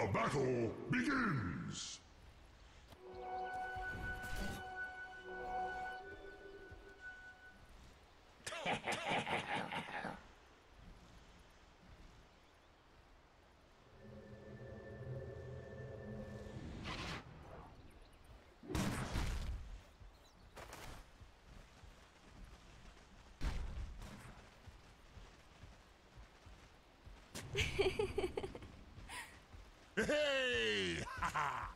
The battle begins! Hey! Ha-ha!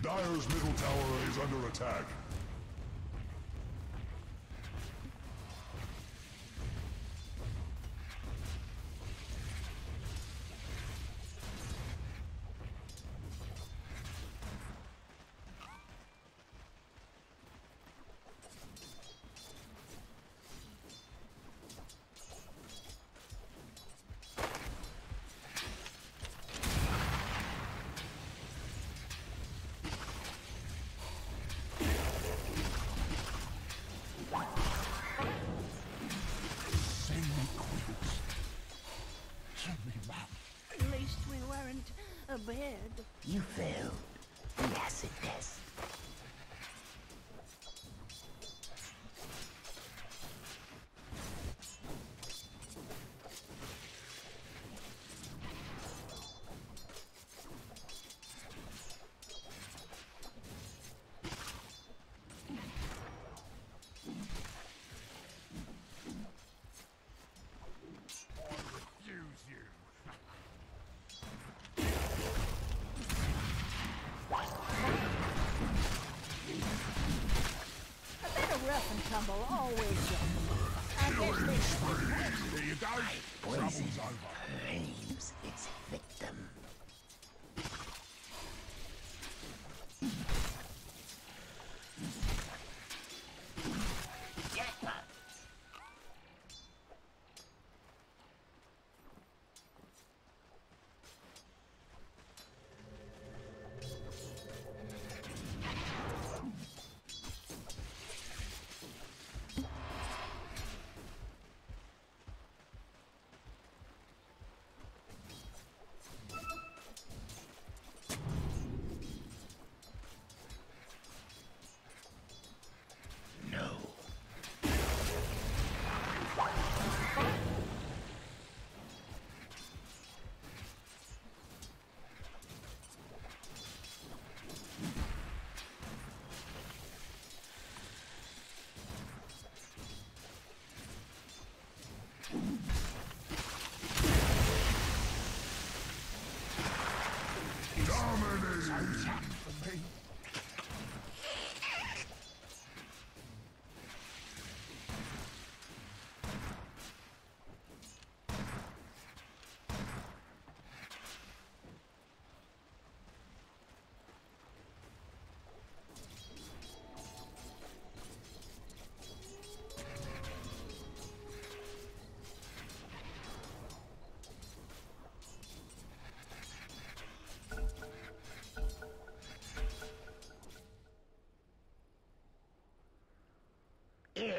Dire's middle tower is under attack. Bed. You failed the acid test. Tumble always. I guess they should die. Trouble's over. Claims its victim.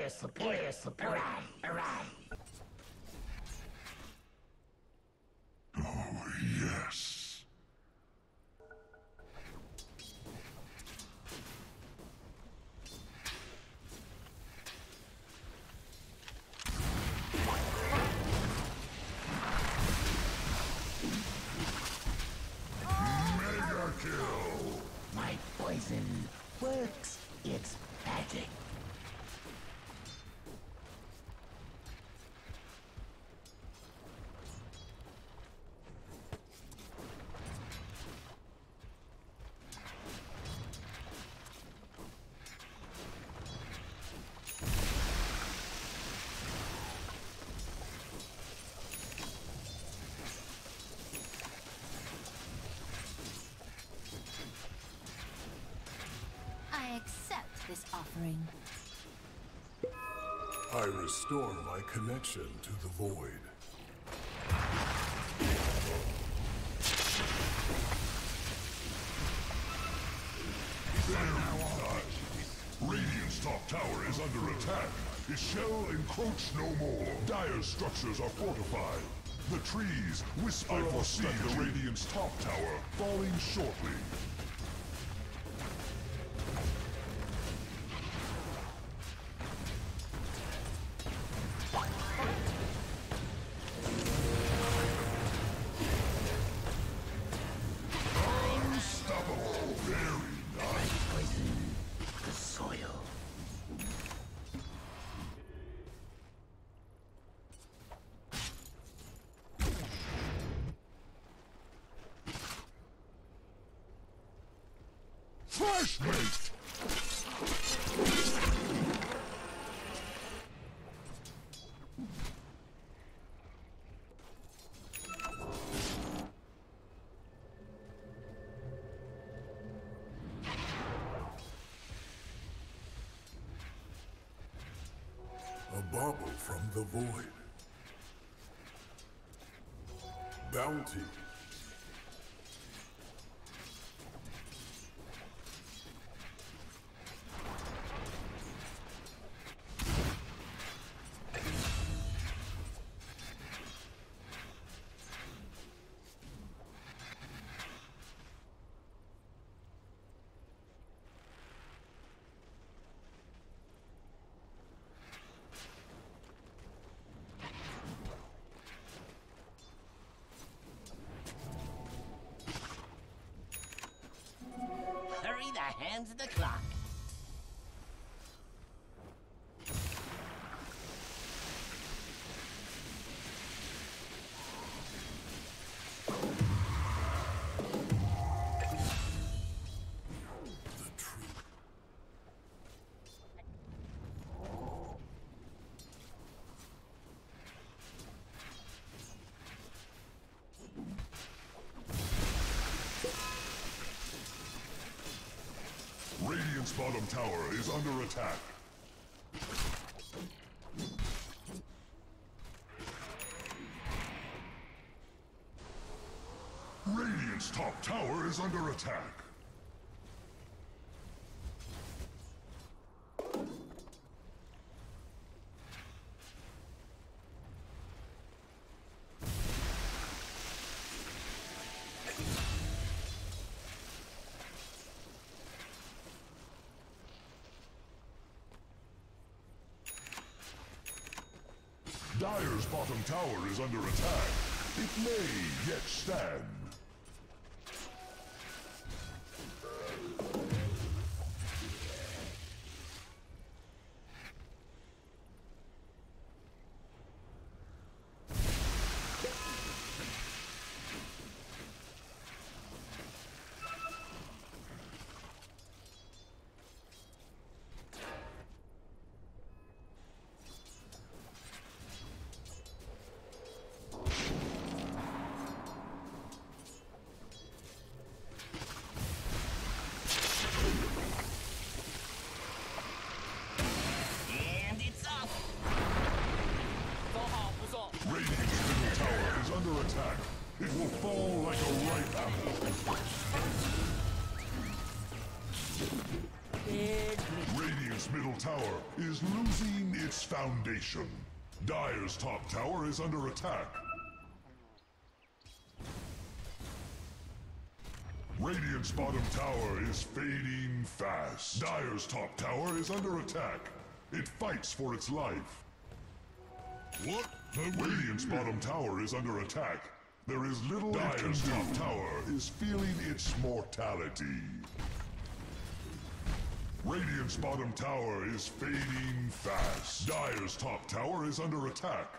Arise. Oh, yes. Mega kill! My poison works its magic. This offering. I restore my connection to the void. Radiant's top tower is under attack. It shall encroach no more. Dire structures are fortified. The trees whisper of the Radiant's top tower falling shortly. Flashbang! A bubble from the void. Bounty. Hands the clock. Radiant's bottom tower is under attack. Radiant's top tower is under attack. Dire's bottom tower is under attack. It may yet stand. It will fall like a ripe apple. Radiant's middle tower is losing its foundation. Dire's top tower is under attack. Radiant's bottom tower is fading fast. Dire's top tower is under attack. It fights for its life. What? Radiant's bottom tower is under attack. There is little it can do. Dire's top tower is feeling its mortality. Radiant's bottom tower is fading fast. Dire's top tower is under attack.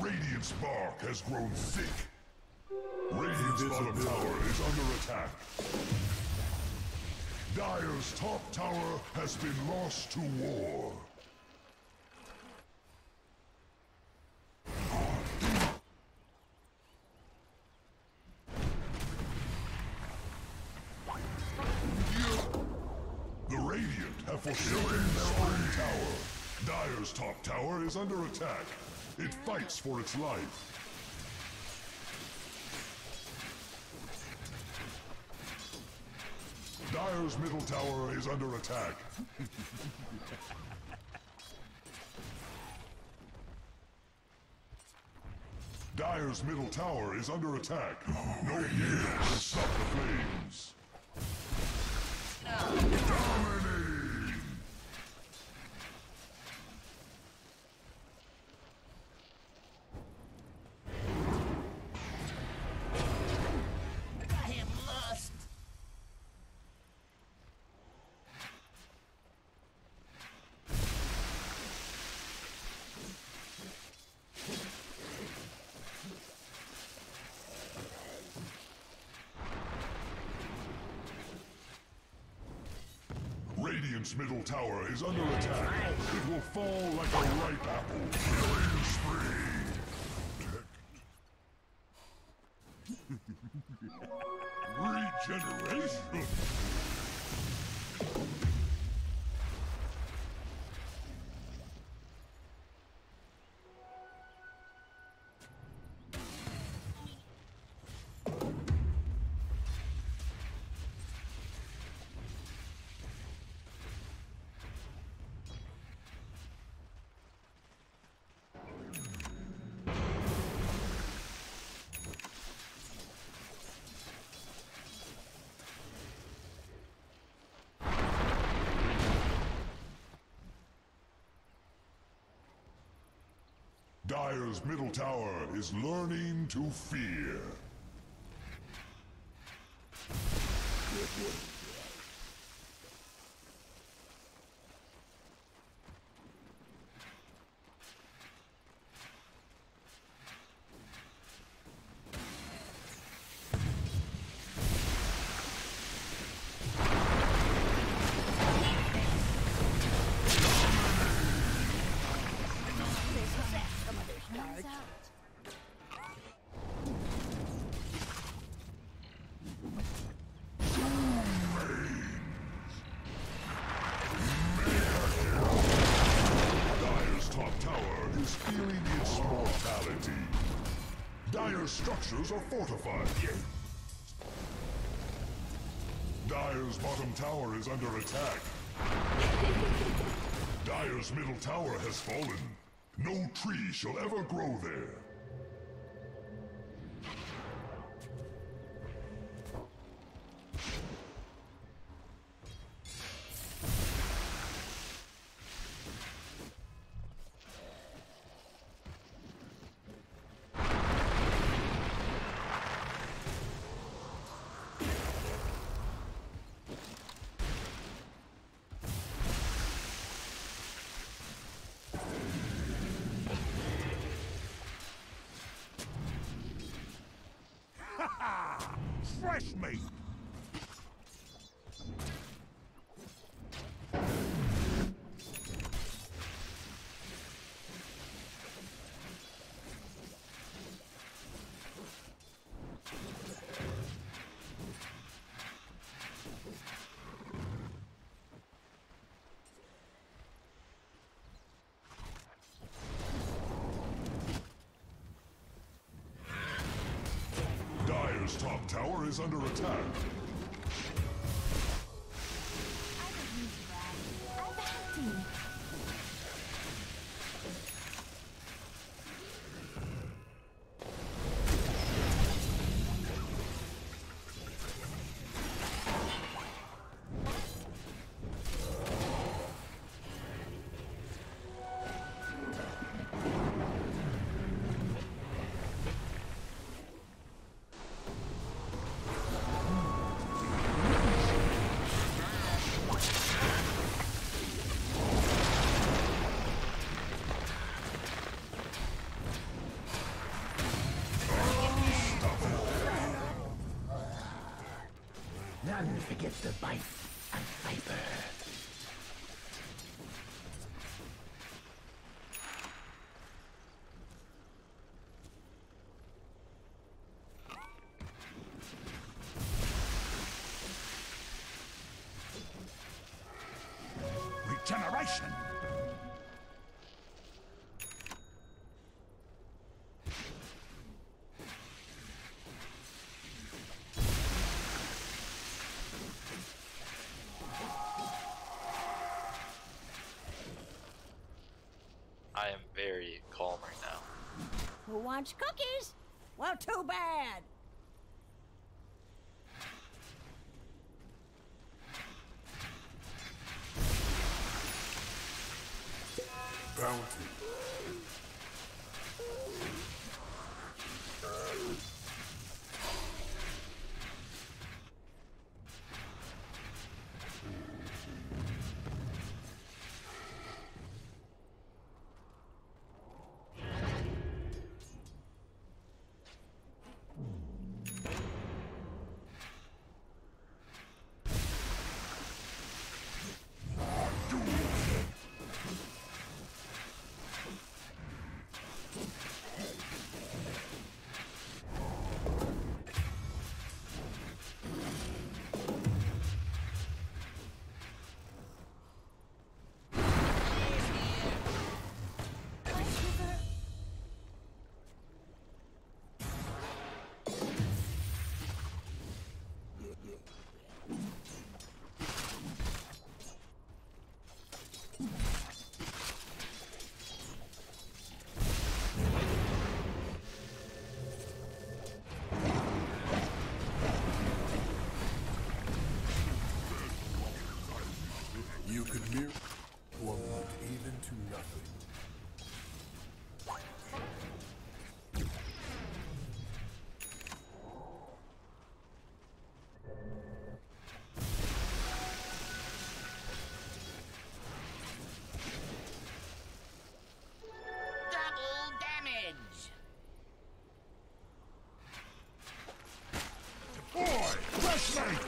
Radiant's bark has grown thick. Radiant's bottom tower is under attack. Dire's top tower has been lost to war. The Radiant have forsaken their own tower. Dire's top tower is under attack. It fights for its life. Dire's middle tower is under attack. Dire's middle tower is under attack. No yield can stop the flames. Dominating! I got him lost. Radiant's middle tower is under attack. It will fall like a ripe apple. Killing spree! Regeneration! Dire's middle tower is learning to fear. Dire's structures are fortified. Dire's bottom tower is under attack. Dire's middle tower has fallen. No tree shall ever grow there. Fresh meat! Dire's top tower is under attack. I One forgets the bite and flavor. Regeneration. I am very calm right now. Who wants cookies? Well, too bad. Bounty. You could mirror or want even to nothing. Double damage. Boy, flashlight.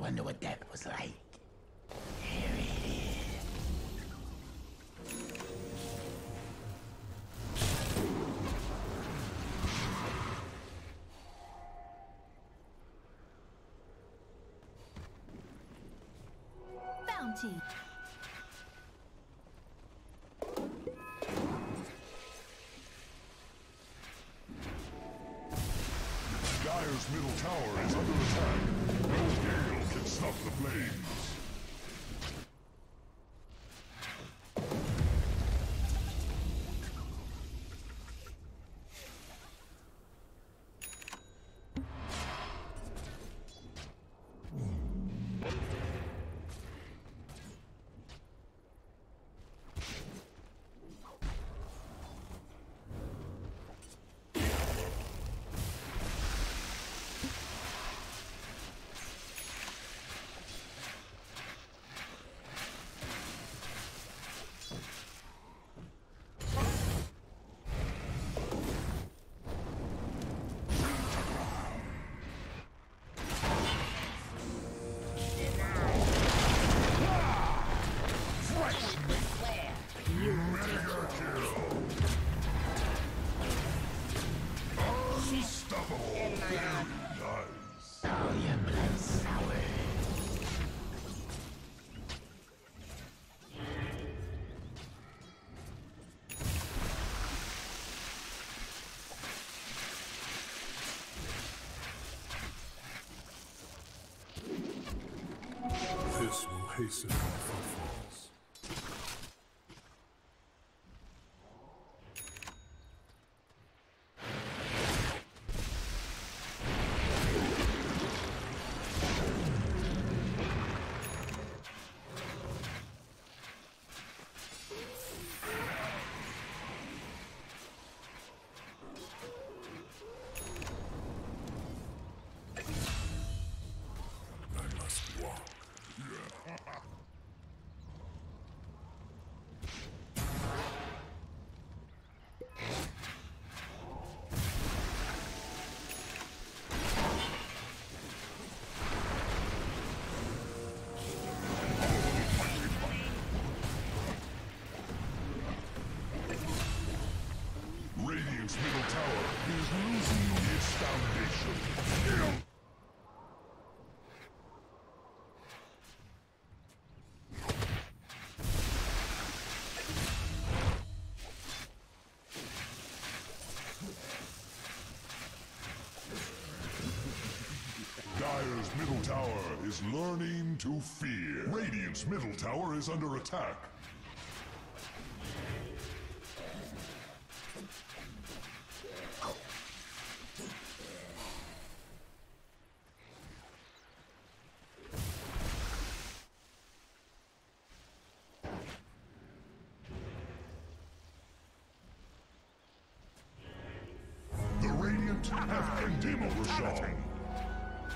Wonder what that was like. Here it is. Bounty. Dire's middle tower is under attack. No gale can stop the flames. This will hasten my footfalls. tower is learning to fear. Radiant's middle tower is under attack. Have ended Overshaw.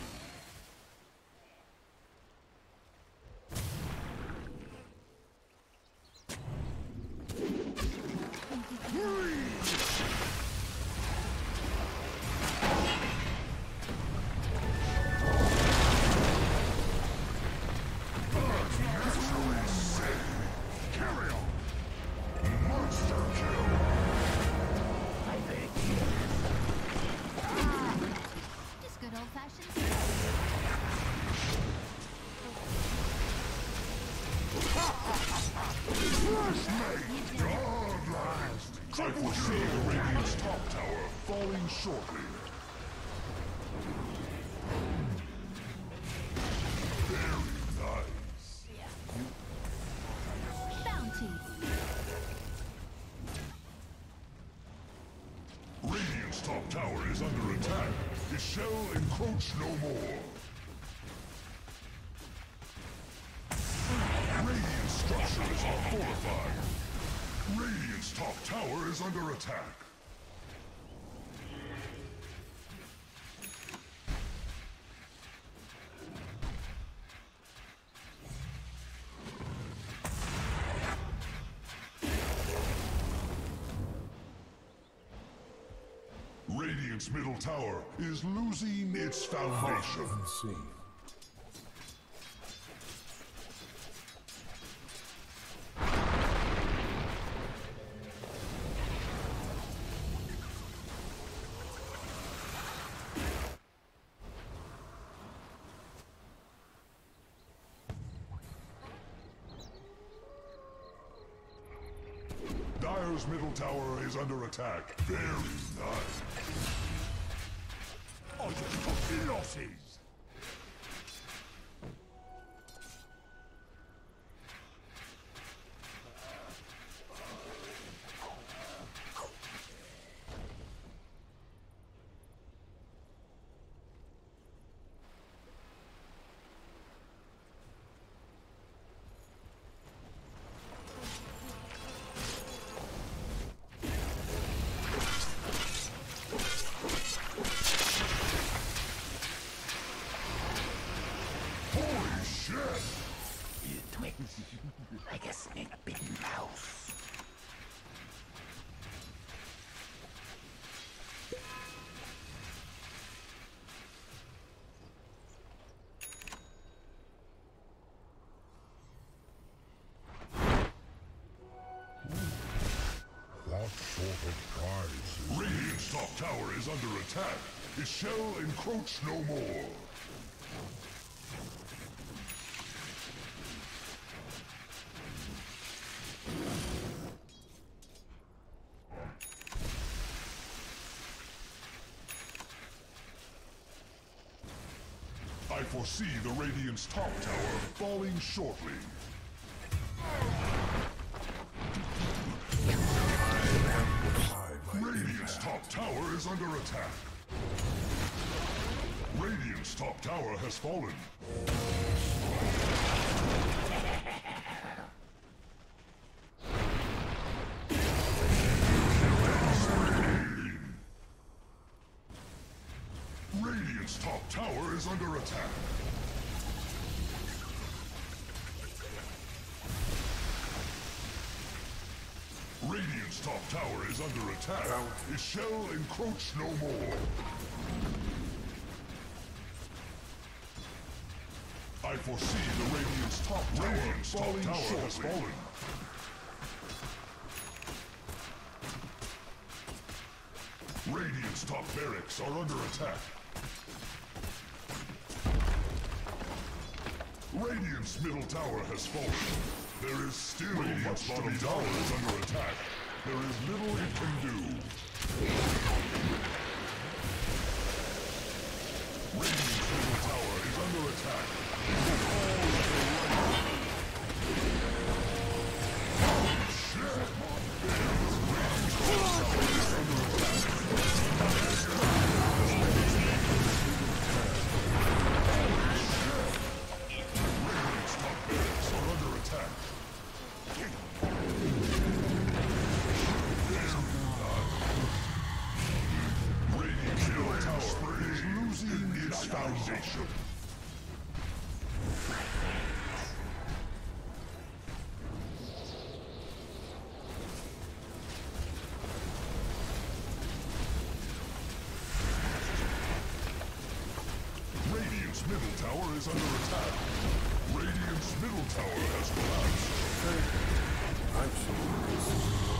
I will see the Radiant's top tower falling shortly. Very nice. Bounty. Radiant's top tower is under attack. It shall encroach no more. Radiant's structures are fortified. Radiant's top tower is under attack. Radiant's middle tower is losing its foundation. Dire's middle tower is under attack. Very nice. Oh, the losses! Like a snake bitten mouse. What sort of prize? Radiant's top tower is under attack. It shall encroach no more. I foresee the Radiant's top tower falling shortly. Radiant's top tower is under attack. Radiant's top tower has fallen. Radiant's top tower is under attack. Radiant's top tower is under attack. It shall encroach no more. I foresee the Radiant's top tower has fallen. Radiant's top barracks are under attack. Radiant's middle tower has fallen. There is still much to be done under attack. There is little it can do. Radiant's middle tower is under attack. Is under attack. Radiant's middle tower has collapsed. I'm sorry.